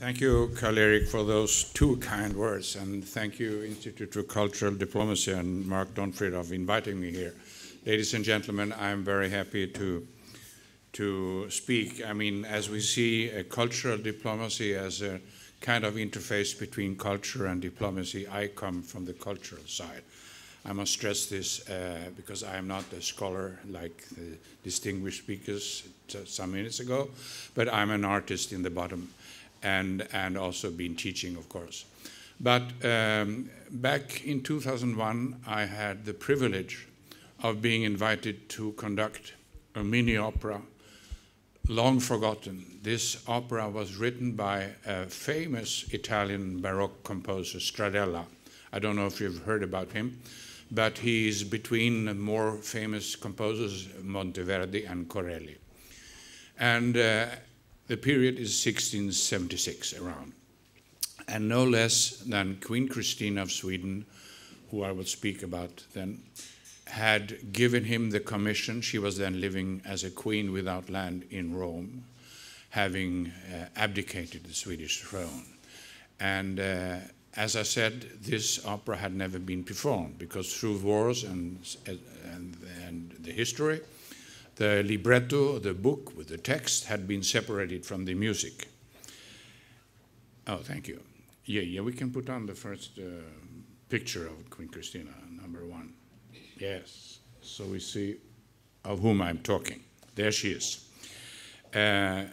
Thank you, Karl-Erik, for those two kind words, and thank you, Institute for Cultural Diplomacy and Mark Donfried, of inviting me here. Ladies and gentlemen, I'm very happy to speak. I mean, as we see a cultural diplomacy as a kind of interface between culture and diplomacy, I come from the cultural side. I must stress this because I am not a scholar like the distinguished speakers some minutes ago, but I'm an artist in the bottom and also been teaching, of course. But back in 2001, I had the privilege of being invited to conduct a mini opera, long forgotten. This opera was written by a famous Italian Baroque composer, Stradella. I don't know if you've heard about him, but he is between more famous composers, Monteverdi and Corelli. And the period is 1676 around. And no less than Queen Christina of Sweden, who I will speak about then, had given him the commission. She was then living as a queen without land in Rome, having abdicated the Swedish throne. And as I said, this opera had never been performed because through wars and the history, the libretto, the book with the text, had been separated from the music. Oh, thank you. Yeah, yeah, we can put on the first picture of Queen Christina, number one. Yes, so we see of whom I'm talking. There she is. I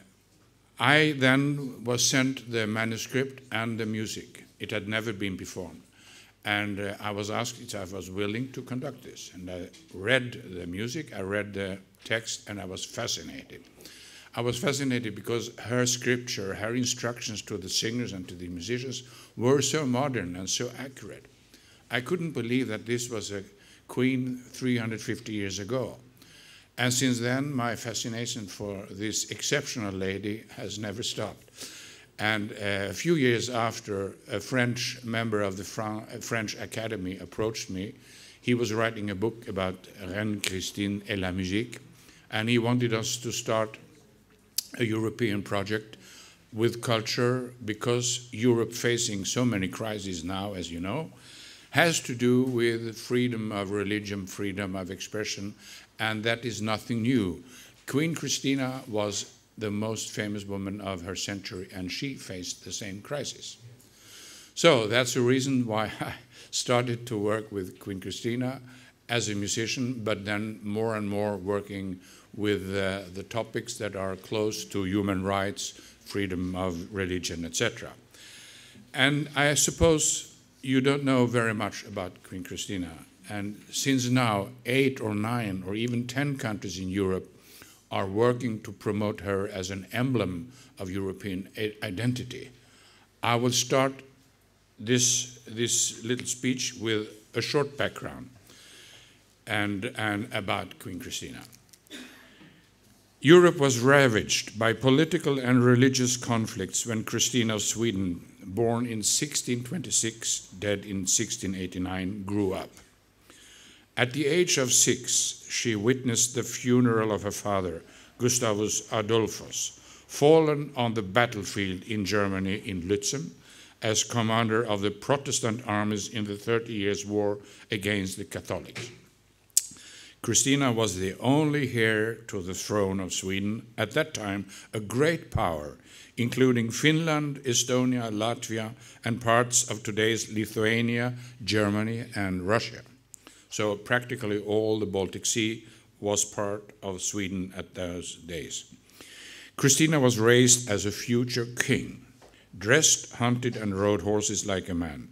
then was sent the manuscript and the music. It had never been performed. And I was asked if I was willing to conduct this. And I read the music, I read the text, and I was fascinated. I was fascinated because her scripture, her instructions to the singers and to the musicians were so modern and so accurate. I couldn't believe that this was a queen 350 years ago. And since then, my fascination for this exceptional lady has never stopped. And a few years after, a French member of the French Academy approached me. He was writing a book about Reine Christine et la musique, and he wanted us to start a European project with culture because Europe, facing so many crises now, as you know, has to do with freedom of religion, freedom of expression, and that is nothing new. Queen Christina was the most famous woman of her century, and she faced the same crisis. So that's the reason why I started to work with Queen Christina as a musician, but then more and more working with the topics that are close to human rights, freedom of religion, etc. And I suppose you don't know very much about Queen Christina, and since now 8 or 9 or even 10 countries in Europe are working to promote her as an emblem of European identity. I will start this little speech with a short background and about Queen Christina. Europe was ravaged by political and religious conflicts when Christina of Sweden, born in 1626, dead in 1689, grew up. At the age of 6, she witnessed the funeral of her father, Gustavus Adolphus, fallen on the battlefield in Germany in Lützen as commander of the Protestant armies in the 30 Years' War against the Catholics. Christina was the only heir to the throne of Sweden, at that time a great power, including Finland, Estonia, Latvia, and parts of today's Lithuania, Germany, and Russia. So practically all the Baltic Sea was part of Sweden at those days. Christina was raised as a future king, dressed, hunted, and rode horses like a man.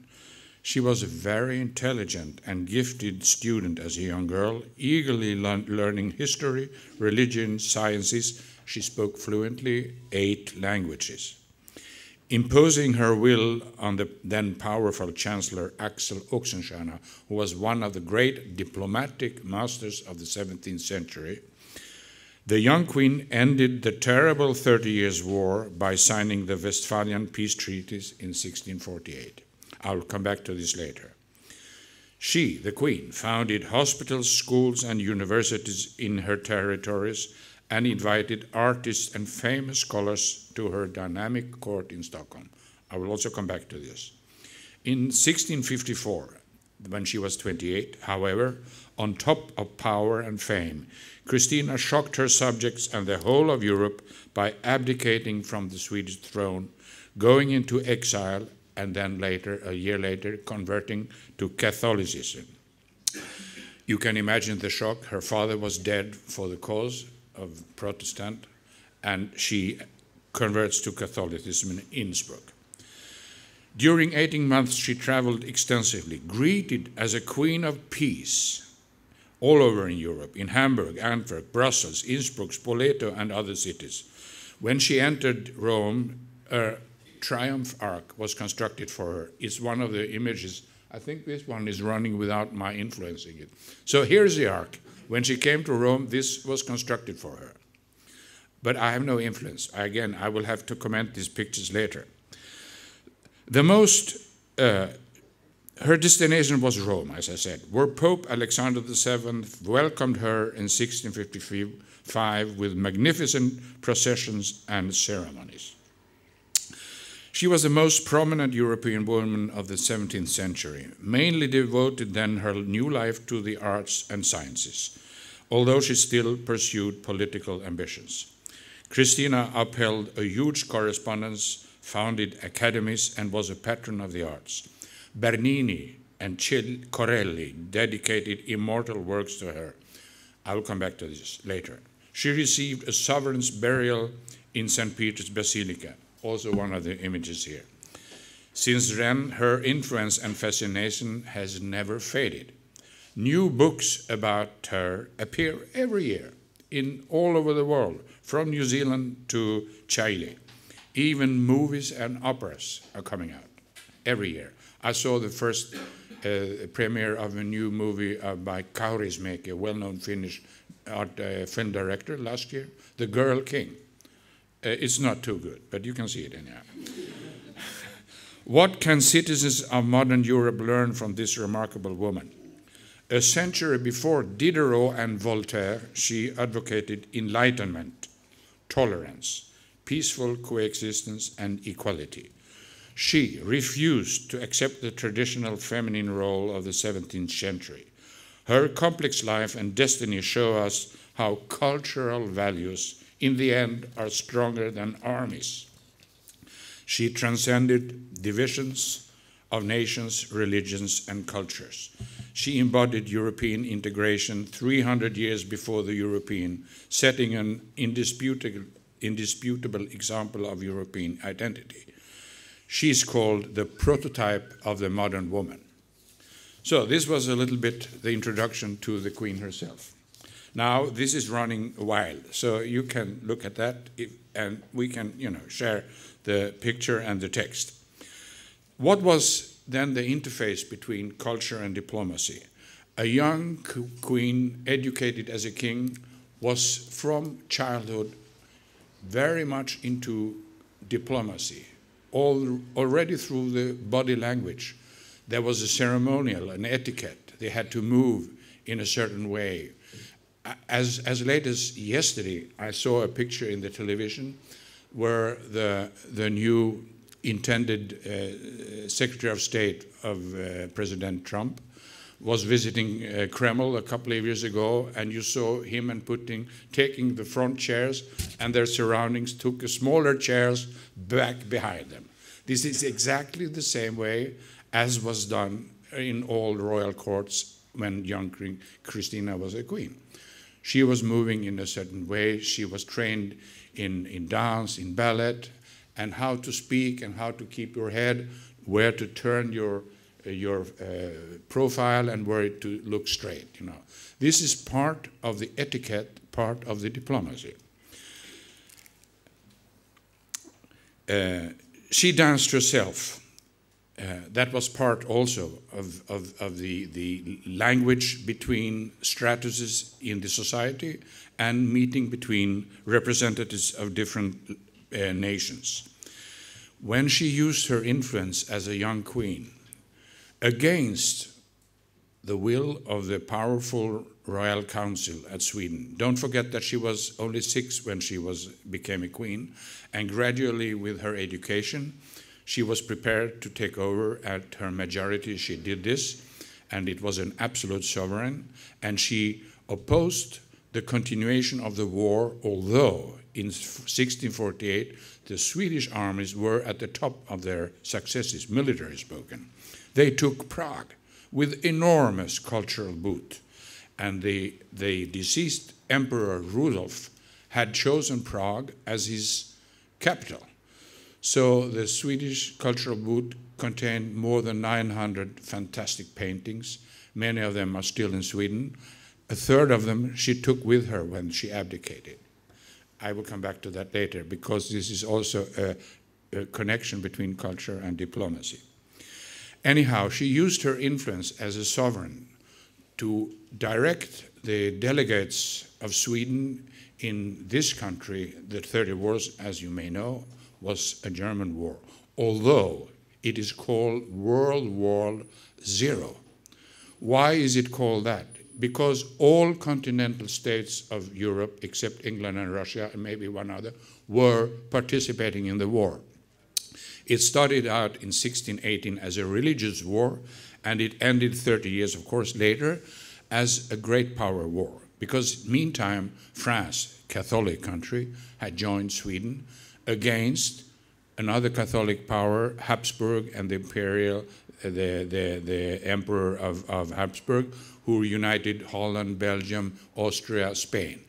She was a very intelligent and gifted student as a young girl, eagerly learning history, religion, sciences. She spoke fluently 8 languages. Imposing her will on the then powerful Chancellor Axel Oxenstierna, who was one of the great diplomatic masters of the 17th century, the young queen ended the terrible 30 Years' War by signing the Westphalian peace treaties in 1648. I'll come back to this later. She, the queen, founded hospitals, schools, and universities in her territories and invited artists and famous scholars to her dynamic court in Stockholm. I will also come back to this. In 1654, when she was 28, however, on top of power and fame, Christina shocked her subjects and the whole of Europe by abdicating from the Swedish throne, going into exile, and then later, a year later, converting to Catholicism. You can imagine the shock. Her father was dead for the cause of Protestant, and she converts to Catholicism in Innsbruck. During 18 months, she traveled extensively, greeted as a queen of peace all over in Europe, in Hamburg, Antwerp, Brussels, Innsbruck, Spoleto, and other cities. When she entered Rome, a triumph arch was constructed for her. It's one of the images. I think this one is running without my influencing it. So here's the arch. When she came to Rome, this was constructed for her. But I have no influence. Again, I will have to comment these pictures later. Her destination was Rome, as I said, where Pope Alexander VII welcomed her in 1655 with magnificent processions and ceremonies. She was the most prominent European woman of the 17th century, mainly devoted then her new life to the arts and sciences, although she still pursued political ambitions. Christina upheld a huge correspondence, founded academies, and was a patron of the arts. Bernini and Corelli dedicated immortal works to her. I will come back to this later. She received a sovereign's burial in St. Peter's Basilica, also one of the images here. Since then, her influence and fascination has never faded. New books about her appear every year in all over the world, from New Zealand to Chile. Even movies and operas are coming out every year. I saw the first premiere of a new movie by Kaurismäki, a well-known Finnish film director, last year, The Girl King. It's not too good, but you can see it anyhow. What can citizens of modern Europe learn from this remarkable woman? A century before Diderot and Voltaire, she advocated enlightenment, tolerance, peaceful coexistence, and equality. She refused to accept the traditional feminine role of the 17th century. Her complex life and destiny show us how cultural values, in the end, are stronger than armies. She transcended divisions of nations, religions, and cultures. She embodied European integration 300 years before the European, setting an indisputable example of European identity. She is called the prototype of the modern woman. So this was a little bit the introduction to the Queen herself. Now this is running wild, so you can look at that and we can share the picture and the text. What was then the interface between culture and diplomacy? A young queen, educated as a king, was from childhood very much into diplomacy, already through the body language. There was a ceremonial, an etiquette. They had to move in a certain way. As late as yesterday, I saw a picture in the television where the new intended Secretary of State of President Trump was visiting Kremlin a couple of years ago, and you saw him and Putin taking the front chairs, and their surroundings took a smaller chairs back behind them. This is exactly the same way as was done in all royal courts when young Christina was a queen. She was moving in a certain way. She was trained in dance, in ballet, and how to speak and how to keep your head, where to turn your profile and where to look straight, This is part of the etiquette, part of the diplomacy. She danced herself. That was part also of the language between stratuses in the society and meeting between representatives of different nations. When she used her influence as a young queen against the will of the powerful royal council at Sweden. Don't forget that she was only 6 when she became a queen, and gradually with her education, she was prepared to take over at her majority. She did this, and it was an absolute sovereign, and she opposed the continuation of the war, although in 1648, the Swedish armies were at the top of their successes, military spoken. They took Prague with enormous cultural boot. And the deceased Emperor Rudolf had chosen Prague as his capital. So the Swedish cultural boot contained more than 900 fantastic paintings. Many of them are still in Sweden. A third of them she took with her when she abdicated. I will come back to that later, because this is also a connection between culture and diplomacy. Anyhow, she used her influence as a sovereign to direct the delegates of Sweden in this country. The 30 Wars, as you may know, was a German war, although it is called World War Zero. Why is it called that? Because all continental states of Europe, except England and Russia, and maybe one other, were participating in the war. It started out in 1618 as a religious war, and it ended 30 years, of course, later as a great power war. Because meantime, France, Catholic country, had joined Sweden against another Catholic power, Habsburg, and the imperial, the emperor of Habsburg, who united Holland, Belgium, Austria, Spain.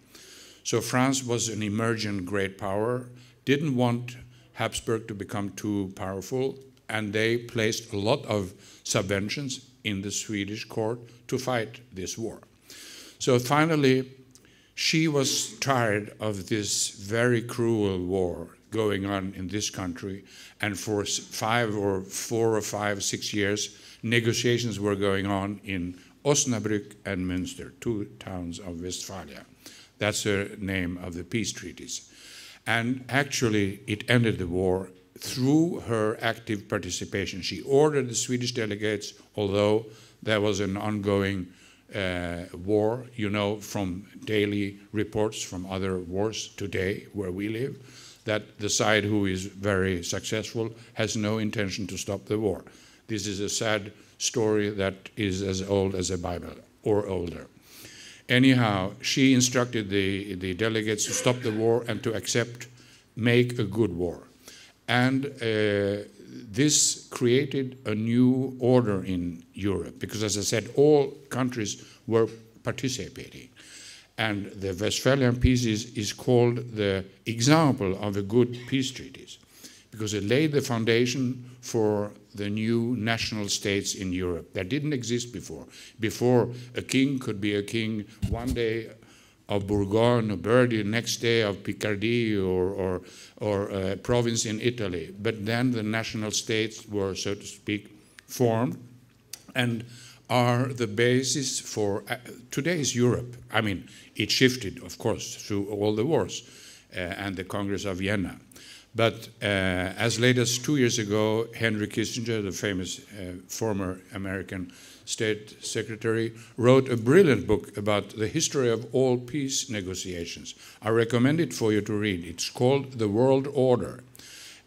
So France was an emergent great power, didn't want Habsburg to become too powerful, and they placed a lot of subventions in the Swedish court to fight this war. So finally, she was tired of this very cruel war going on in this country, and for 6 years, negotiations were going on in Osnabrück and Münster, 2 towns of Westphalia. That's the name of the peace treaties. And actually, it ended the war through her active participation. She ordered the Swedish delegates, although there was an ongoing war, you know, from daily reports from other wars today where we live, that the side who is very successful has no intention to stop the war. This is a sad story that is as old as the Bible, or older. Anyhow, she instructed the delegates to stop the war and to accept, make a good war. And this created a new order in Europe, because as I said, all countries were participating. And the Westphalian Peace is called the example of a good peace treaties, because it laid the foundation for the new national states in Europe that didn't exist before. Before, a king could be a king one day of Bourgogne or Berry, next day of Picardy or a province in Italy. But then the national states were, so to speak, formed and are the basis for today's Europe. I mean, it shifted, of course, through all the wars and the Congress of Vienna. But as late as 2 years ago, Henry Kissinger, the famous former American State Secretary, wrote a brilliant book about the history of all peace negotiations. I recommend it for you to read. It's called The World Order.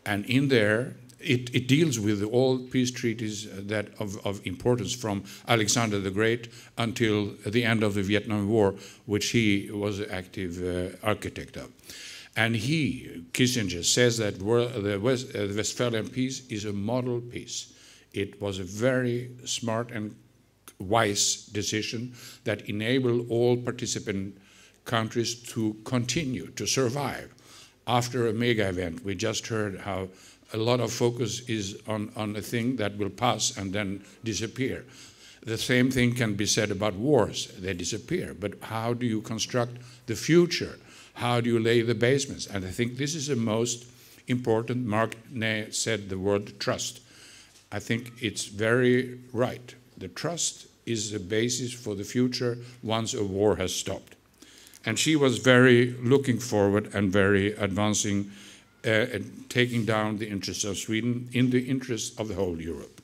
And in there, it deals with all peace treaties that of importance, from Alexander the Great until the end of the Vietnam War, which he was an active architect of. And he, Kissinger, says that the Westphalian peace is a model peace. It was a very smart and wise decision that enabled all participant countries to continue, to survive. After a mega event, we just heard how a lot of focus is on a thing that will pass and then disappear. The same thing can be said about wars. They disappear. But how do you construct the future? How do you lay the basements? And I think this is the most important. Mark Donfried said the word trust. I think it's very right. The trust is the basis for the future once a war has stopped. And she was very looking forward and very advancing and taking down the interests of Sweden in the interest of the whole Europe.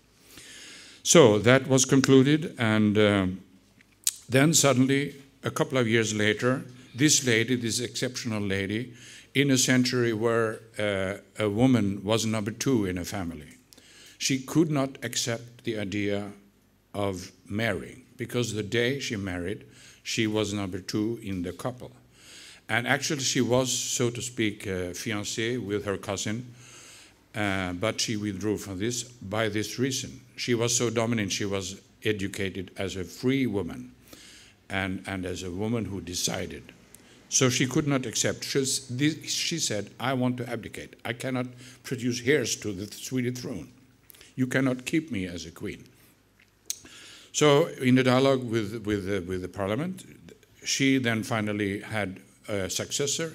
So that was concluded, and then suddenly, a couple of years later, this lady, this exceptional lady, in a century where a woman was number two in a family, she could not accept the idea of marrying, because the day she married, she was number two in the couple. And actually she was, so to speak, fiancée with her cousin, but she withdrew from this by this reason. She was so dominant, she was educated as a free woman and as a woman who decided. So she could not accept. She said, I want to abdicate. I cannot produce heirs to the Swedish throne. You cannot keep me as a queen. So in the dialogue with the parliament, she then finally had a successor,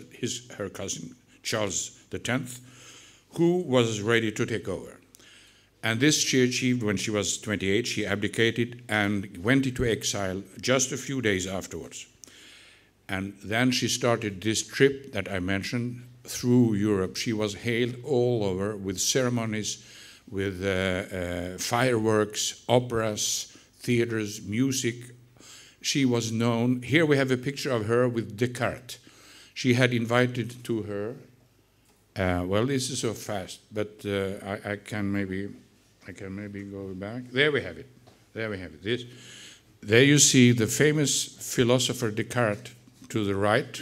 her cousin, Charles X, who was ready to take over. And this she achieved when she was 28. She abdicated and went into exile just a few days afterwards. And then she started this trip that I mentioned through Europe. She was hailed all over with ceremonies, with fireworks, operas, theaters, music. She was known. Here we have a picture of her with Descartes. She had invited to her, well, this is so fast, but I can maybe go back. There we have it. There we have it. There you see the famous philosopher Descartes to the right.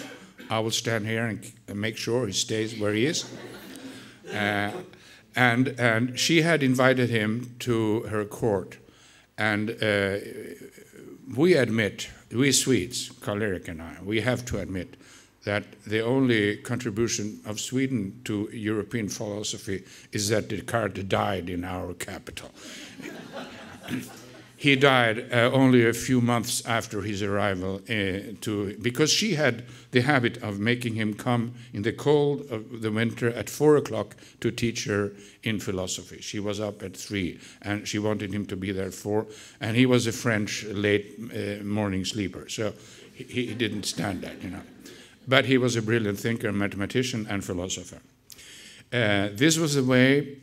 I will stand here and make sure he stays where he is. And she had invited him to her court. And we Swedes, Karl-Erik and I, we have to admit that the only contribution of Sweden to European philosophy is that Descartes died in our capital. He died only a few months after his arrival because she had the habit of making him come in the cold of the winter at 4 o'clock to teach her in philosophy. She was up at 3 and she wanted him to be there at 4, and he was a French late morning sleeper, so he didn't stand that, you know. But he was a brilliant thinker, mathematician and philosopher. This was the way.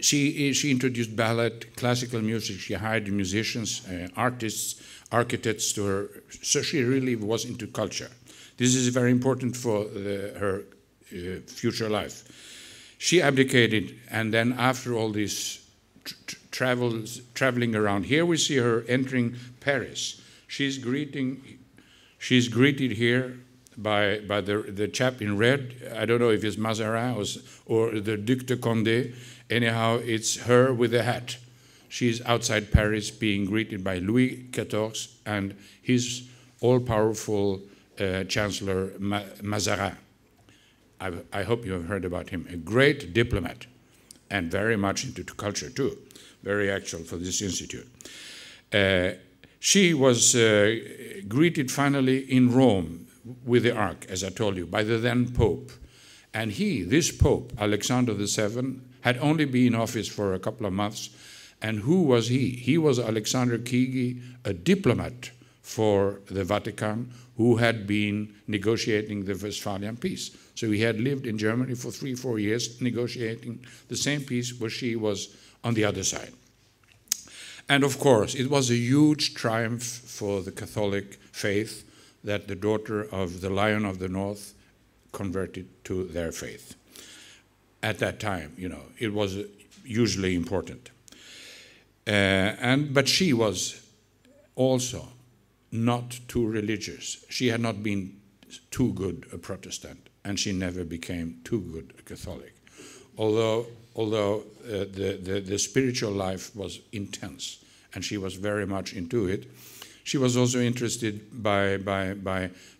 She introduced ballet, classical music. She hired musicians, artists, architects to her. So she really was into culture. This is very important for her future life. She abdicated, and then after all this traveling around, here we see her entering Paris. She's greeted here by the chap in red. I don't know if it's Mazarin or the Duc de Condé. Anyhow, it's her with a hat. She's outside Paris being greeted by Louis XIV and his all-powerful Chancellor Mazarin. I hope you have heard about him. A great diplomat and very much into culture too. Very actual for this institute. She was greeted finally in Rome with the Ark, as I told you, by the then Pope. And this Pope, Alexander VII, had only been in office for a couple of months. And who was he? He was Alexander Kigi, a diplomat for the Vatican, who had been negotiating the Westphalian peace. So he had lived in Germany for 3 or 4 years, negotiating the same peace where she was on the other side. And of course, it was a huge triumph for the Catholic faith that the daughter of the Lion of the North converted to their faith. At that time, you know, it was usually important. But she was also not too religious. She had not been too good a Protestant, and she never became too good a Catholic. Although the spiritual life was intense, and she was very much into it. She was also interested by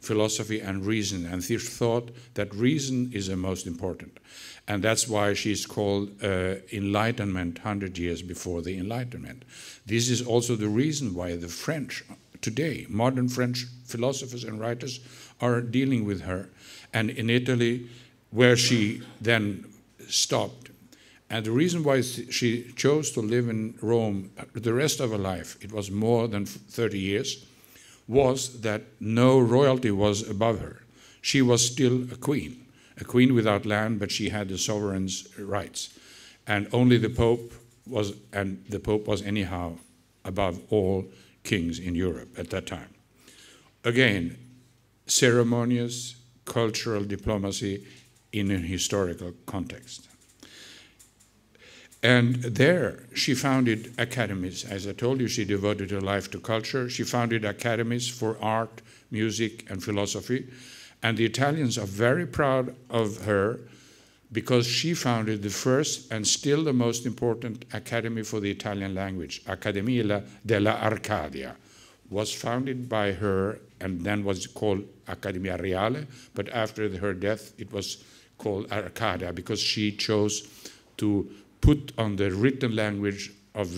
philosophy and reason, and she thought that reason is the most important. And that's why she's called Enlightenment, 100 years before the Enlightenment. This is also the reason why the French today, modern French philosophers and writers, are dealing with her. And in Italy, where she then stopped. And the reason why she chose to live in Rome the rest of her life, it was more than 30 years, was that no royalty was above her. She was still a queen without land, but she had the sovereign's rights. And only the Pope was, and the Pope was anyhow above all kings in Europe at that time. Again, ceremonious cultural diplomacy in a historical context. And there she founded academies. As I told you, she devoted her life to culture. She founded academies for art, music, and philosophy. And the Italians are very proud of her because she founded the first and still the most important academy for the Italian language. Accademia della Arcadia was founded by her and then was called Accademia Reale, but after her death it was called Arcadia because she chose to put on the written language of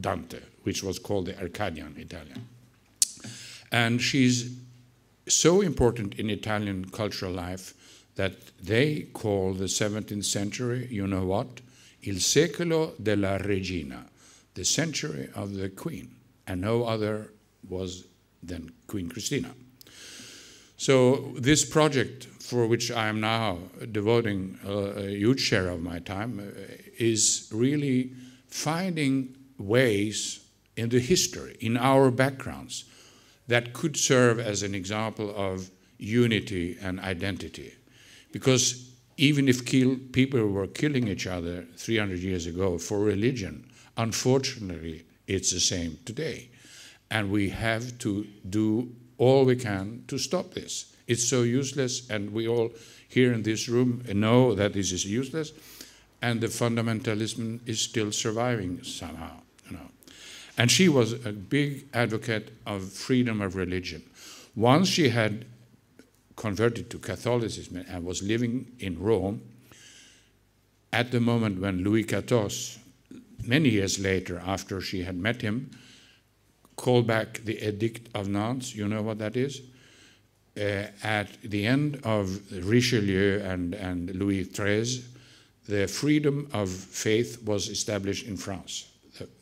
Dante, which was called the Arcadian Italian. And she's so important in Italian cultural life that they call the 17th century, you know what? Il secolo della regina, the century of the queen, and no other was than Queen Christina. So this project, for which I am now devoting a huge share of my time, is really finding ways in the history, in our backgrounds, that could serve as an example of unity and identity. Because even if people were killing each other 300 years ago for religion, unfortunately, it's the same today. And we have to do all we can to stop this. It's so useless, and we all here in this room know that this is useless, and the fundamentalism is still surviving somehow, you know. And she was a big advocate of freedom of religion. Once she had converted to Catholicism and was living in Rome, at the moment when Louis XIV, many years later after she had met him, call back the Edict of Nantes, you know what that is? At the end of Richelieu and Louis XIII, the freedom of faith was established in France.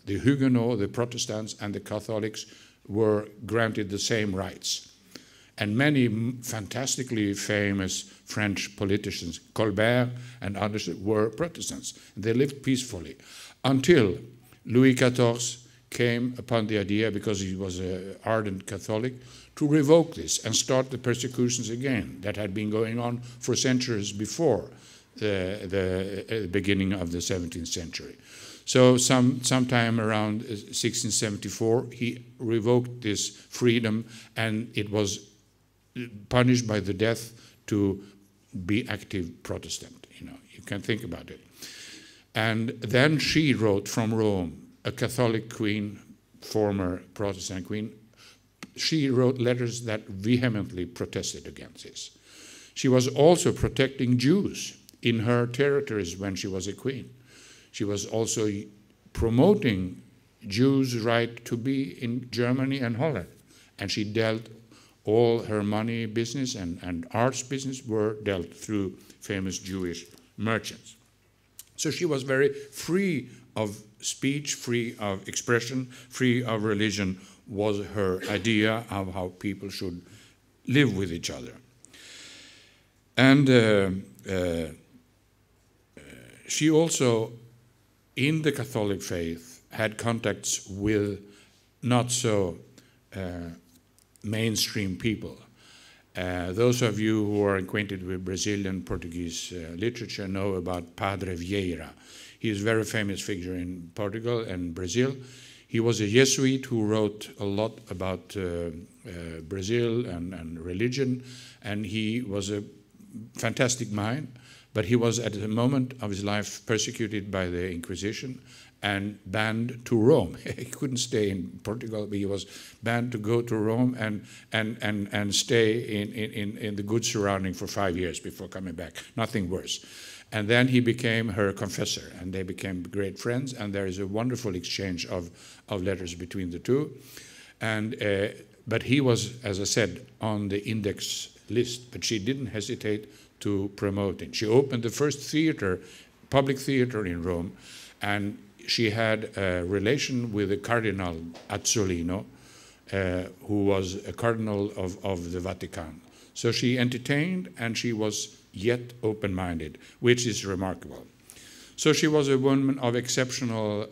The Huguenots, the Protestants, and the Catholics were granted the same rights. And many fantastically famous French politicians, Colbert and others, were Protestants. They lived peacefully until Louis XIV came upon the idea, because he was an ardent Catholic, to revoke this and start the persecutions again that had been going on for centuries before the beginning of the 17th century. So sometime around 1674, he revoked this freedom, and it was punished by the death to be active Protestant. You know, you can think about it. And then she wrote from Rome, a Catholic queen, former Protestant queen. She wrote letters that vehemently protested against this. She was also protecting Jews in her territories when she was a queen. She was also promoting Jews' right to be in Germany and Holland. And she dealt all her money business and arts business were dealt through famous Jewish merchants. So she was very free of speech, free of expression, free of religion was her idea of how people should live with each other. And she also, in the Catholic faith, had contacts with not so mainstream people. Those of you who are acquainted with Brazilian Portuguese literature know about Padre Vieira. He is a very famous figure in Portugal and Brazil. He was a Jesuit who wrote a lot about Brazil and religion, and he was a fantastic mind, but he was at the moment of his life persecuted by the Inquisition and banned to Rome. He couldn't stay in Portugal, but he was banned to go to Rome and stay in the good surrounding for 5 years before coming back, nothing worse. And then he became her confessor, and they became great friends, and there is a wonderful exchange of letters between the two. And, but he was, as I said, on the index list, but she didn't hesitate to promote it. She opened the first theater, public theater in Rome, and she had a relation with the Cardinal Azzolino, who was a cardinal of the Vatican. So she entertained, and she was yet open-minded, which is remarkable. So she was a woman of exceptional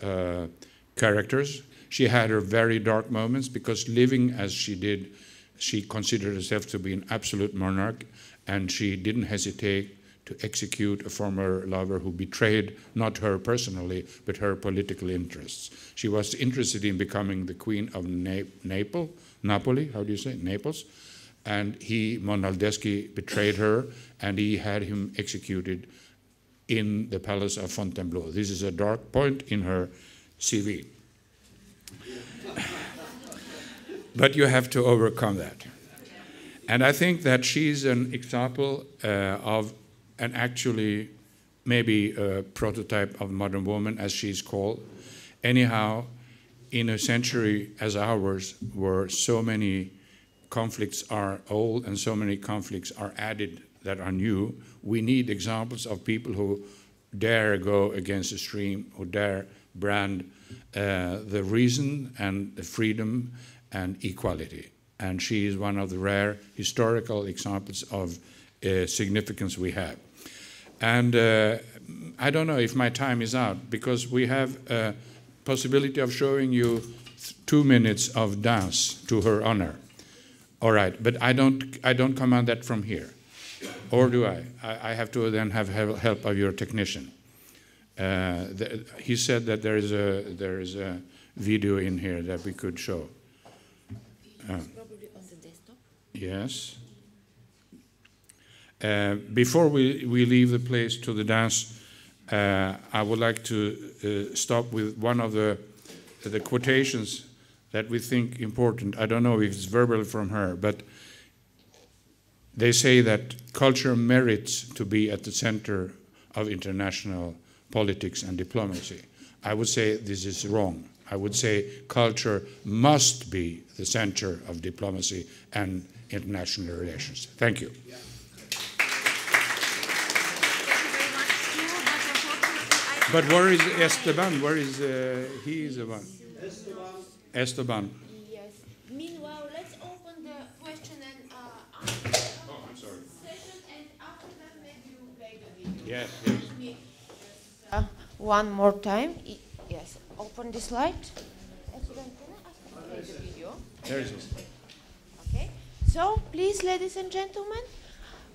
characters. She had her very dark moments because living as she did, she considered herself to be an absolute monarch, and she didn't hesitate to execute a former lover who betrayed not her personally, but her political interests. She was interested in becoming the queen of Naples, how do you say, Naples, and he, Monaldeschi, betrayed her, and he had him executed in the palace of Fontainebleau. This is a dark point in her CV. But you have to overcome that. And I think that she's an example of an actually maybe a prototype of modern woman, as she's called. Anyhow, in a century as ours, where so many conflicts are old and so many conflicts are added that are new, we need examples of people who dare go against the stream, who dare brand the reason and the freedom and equality. And she is one of the rare historical examples of significance we have. And I don't know if my time is out, because we have a possibility of showing you 2 minutes of dance to her honor. All right, but I don't command that from here. Or do I? I have to then have help of your technician. He said that there is a video in here that we could show. It's probably on the desktop. Yes. Before we leave the place to the dance, I would like to stop with one of the quotations that we think important. I don't know if it's verbal from her, but they say that culture merits to be at the center of international politics and diplomacy. I would say this is wrong. I would say culture must be the center of diplomacy and international relations. Thank you. Yeah. But where is Esteban? Where is he is the one? Esteban. Yes. Meanwhile, let's open the question and answer session, and after that maybe you play the video. Yes, yes. Yes. One more time. Yes. Open the slide. Esteban, can I ask you to play the video? There it is. Okay. So, please, ladies and gentlemen,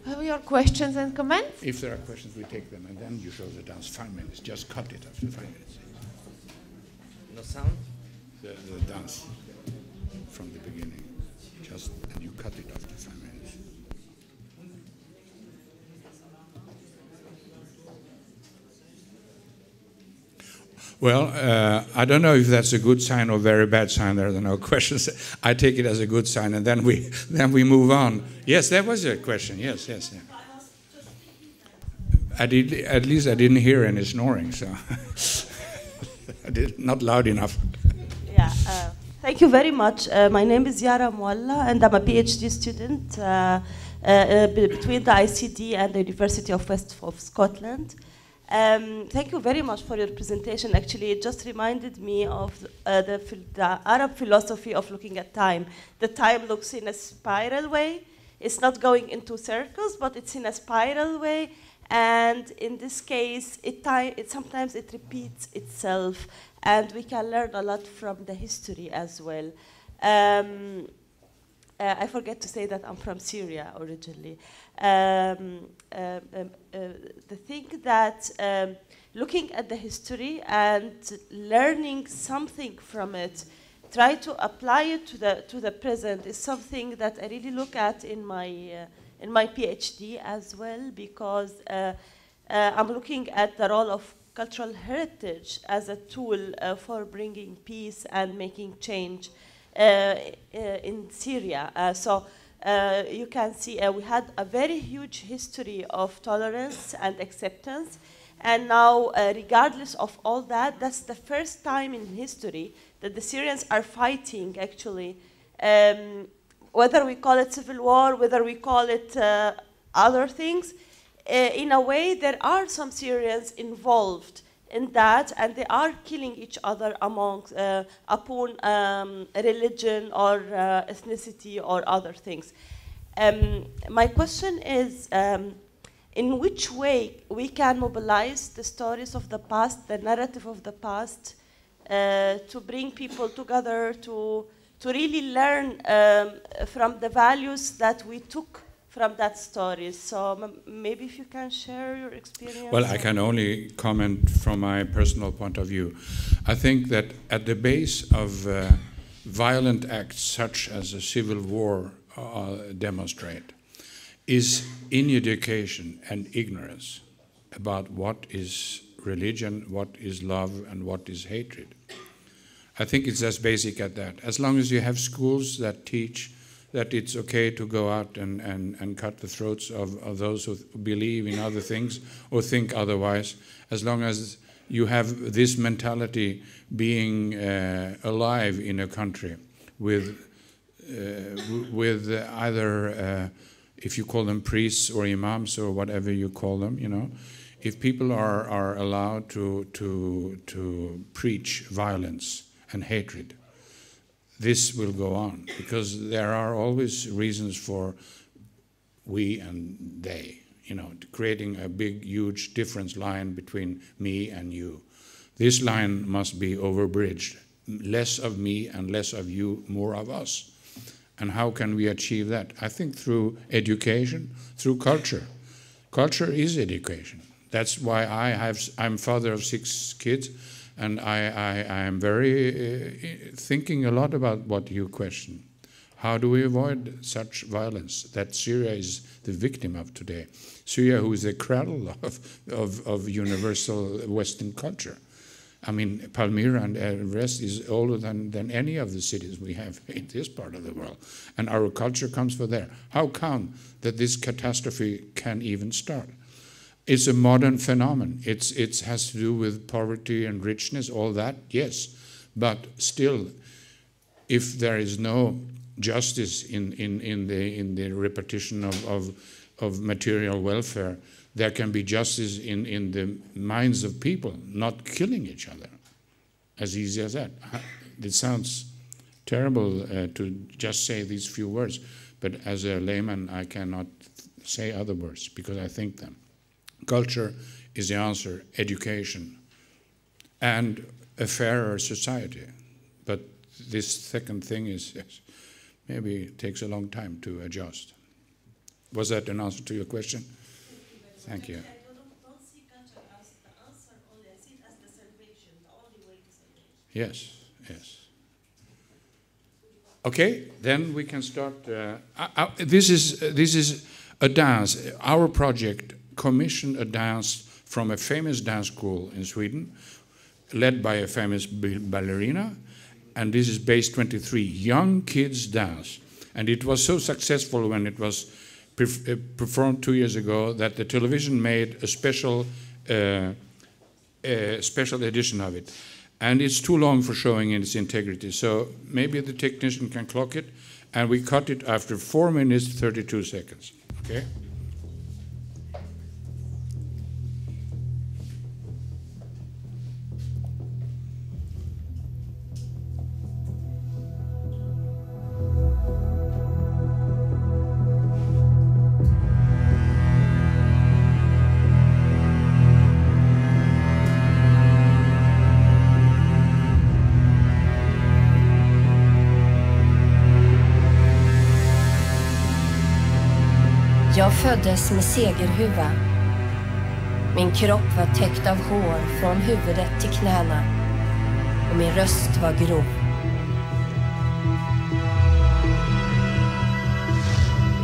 have your questions and comments? If there are questions, we take them, and then you show the dance 5 minutes. Just cut it after 5 minutes. No sound? The dance from the beginning. Just, and you cut it after 5 minutes. Well, I don't know if that's a good sign or very bad sign. There are no questions. I take it as a good sign, and then we move on. Yes, that was a question. Yes, yes. Yeah. At least I didn't hear any snoring, so not loud enough. Yeah. Thank you very much. My name is Yara Mualla, and I'm a PhD student between the ICD and the University of West of Scotland. Thank you very much for your presentation. Actually, it just reminded me of the Arab philosophy of looking at time. The time looks in a spiral way. It's not going into circles, but it's in a spiral way. And in this case, sometimes it repeats itself. And we can learn a lot from the history as well. I forget to say that I'm from Syria originally. The thing that looking at the history and learning something from it, try to apply it to the present, is something that I really look at in my PhD as well, because I'm looking at the role of cultural heritage as a tool for bringing peace and making change in Syria. So you can see we had a very huge history of tolerance and acceptance, and now regardless of all that, that's the first time in history that the Syrians are fighting, actually, whether we call it civil war, whether we call it other things. In a way, there are some Syrians involved in that, and they are killing each other upon religion or ethnicity or other things. My question is, in which way we can mobilize the stories of the past, the narrative of the past, to bring people together, to really learn from the values that we took from that story. So maybe if you can share your experience. Well, I can only comment from my personal point of view. I think that at the base of violent acts such as a civil war demonstrate is ineducation and ignorance about what is religion, what is love, and what is hatred. I think it's as basic as that. As long as you have schools that teach that it's okay to go out and cut the throats of those who believe in other things or think otherwise, as long as you have this mentality being alive in a country with either, if you call them priests or imams or whatever you call them, you know, if people are allowed to preach violence and hatred, this will go on, because there are always reasons for we and they, you know, creating a big, huge difference line between me and you. This line must be overbridged. Less of me and less of you, more of us. And how can we achieve that? I think through education, through culture. Culture is education. That's why I'm father of 6 kids, and I am very thinking a lot about what you question. How do we avoid such violence that Syria is the victim of today? Syria, who is the cradle of universal Western culture. I mean, Palmyra and the rest is older than any of the cities we have in this part of the world. And our culture comes from there. How come that this catastrophe can even start? It's a modern phenomenon. It has to do with poverty and richness, all that, yes. But still, if there is no justice in the repetition of material welfare, there can be justice in the minds of people, not killing each other. As easy as that. It sounds terrible to just say these few words, but as a layman, I cannot say other words because I think them. Culture is the answer, education, and a fairer society. But this second thing is maybe it takes a long time to adjust. Was that an answer to your question? Thank you. I don't see culture as the answer only. I see it as the salvation, the only way to salvation. Yes, yes. Okay, then we can start. This is a dance. Our project commissioned a dance from a famous dance school in Sweden, led by a famous ballerina, and this is base 23, young kids dance. And it was so successful when it was performed 2 years ago that the television made a special edition of it. And it's too long for showing in its integrity, so maybe the technician can clock it, and we cut it after 4 minutes, 32 seconds, okay? Jag föddes med segerhuva. Min kropp var täckt av hår från huvudet till knäna och min röst var grov.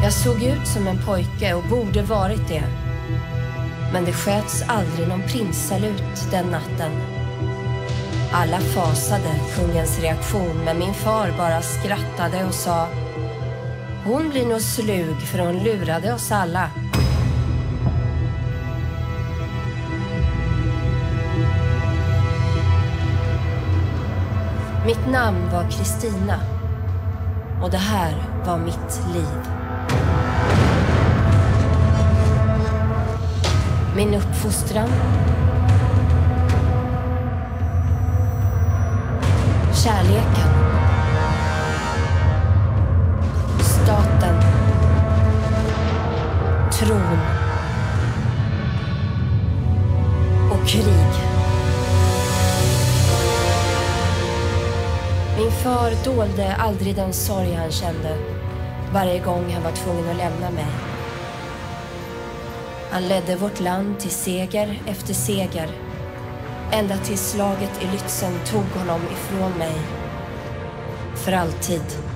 Jag såg ut som en pojke och borde varit det. Men det sköts aldrig någon prinssalut den natten. Alla fasade kungens reaktion, men min far bara skrattade och sa: hon blir nog slug för hon lurade oss alla. Mitt namn var Christina och det här var mitt liv. Min uppfostran, kärleken, staten, tron, Min far dolde aldrig den sorg han kände varje gång han var tvungen att lämna mig. Han ledde vårt land till seger efter seger. Ända till slaget i Lützen tog honom ifrån mig. För alltid.